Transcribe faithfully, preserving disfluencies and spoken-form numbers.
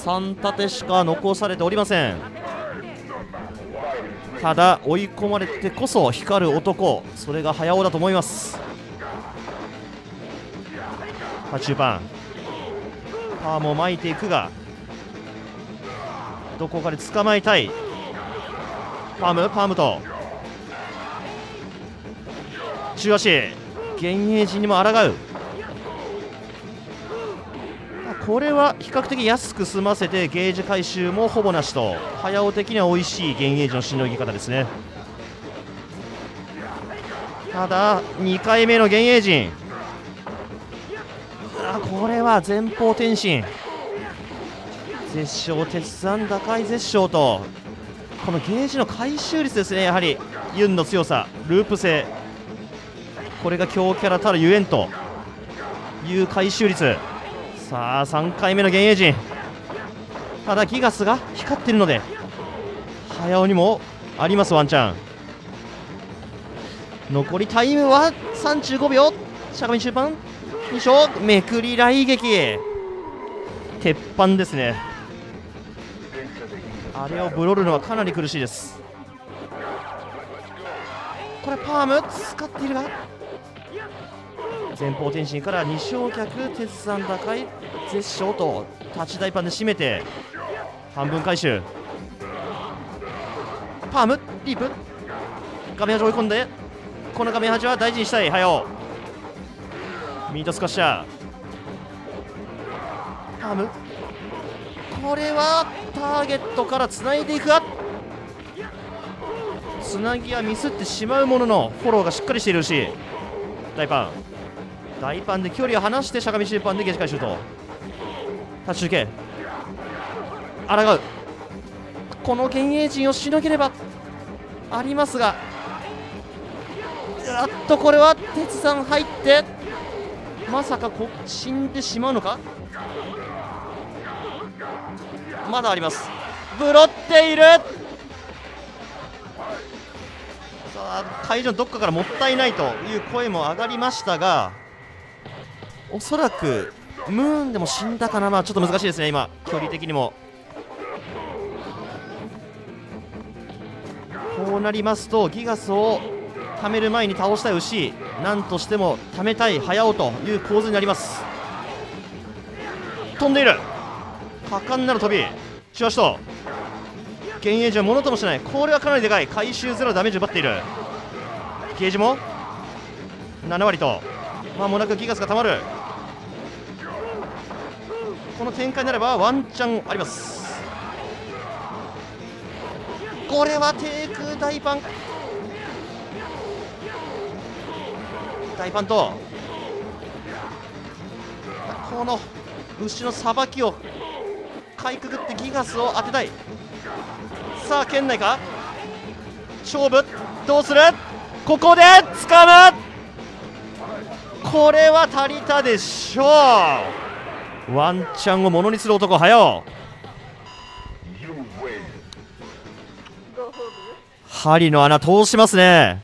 さん縦しか残されておりません。ただ追い込まれてこそ光る男、それが早尾だと思います。さあ中盤パーも巻いていくが、どこかで捕まえたい。パームパームと中足、幻影陣にも抗う。これは比較的安く済ませてゲージ回収もほぼなしと、早尾的には美味しい幻影陣のしのぎ方ですね。ただにかいめの幻影陣、あこれは前方転身、絶唱鉄山打開絶唱と、このゲージの回収率ですね。やはりユンの強さ、ループ性、これが強キャラたるゆえんという回収率。さあさんかいめの幻影陣、ただギガスが光っているので早尾にもあります。ワンチャン残りタイムはさんじゅうごびょう、しゃがみ中盤に章めくり雷撃、鉄板ですね。あれをブロるのはかなり苦しいです。これパーム使っているが、前方転身からに勝客鉄山打開絶唱と立ち台パンで締めて半分回収。パームリープ画面端追い込んで、この画面端は大事にしたい早尾。ミートスカッシャーパーム、これはターゲットからつないでいくが、つなぎはミスってしまうもののフォローがしっかりしているし、大パン大パンで距離を離してしゃがみ中パンでゲージ回収とタッチ中継抗う。この幻影陣をしのげればありますが、あっとこれは鉄山入ってまさかこ死んでしまうのか。まだあります、ブロっている。さあ会場のどっかからもったいないという声も上がりましたが、おそらくムーンでも死んだかな。まあちょっと難しいですね今距離的にも。こうなりますとギガスを溜める前に倒したい牛、なんとしても溜めたい早尾という構図になります。飛んでいる果敢なる飛び中足と幻影陣はものともしない。これはかなりでかい、回収ゼロダメージ奪っている。ゲージもななわりとまもなくギガスが溜まる。この展開になればワンチャンあります。これは低空大パン大パンと、この牛のさばきをかいくぐってギガスを当てたい。さあ圏内か勝負、どうする、ここで掴む。これは足りたでしょう。ワンチャンをものにする男早尾、針の穴通しますね。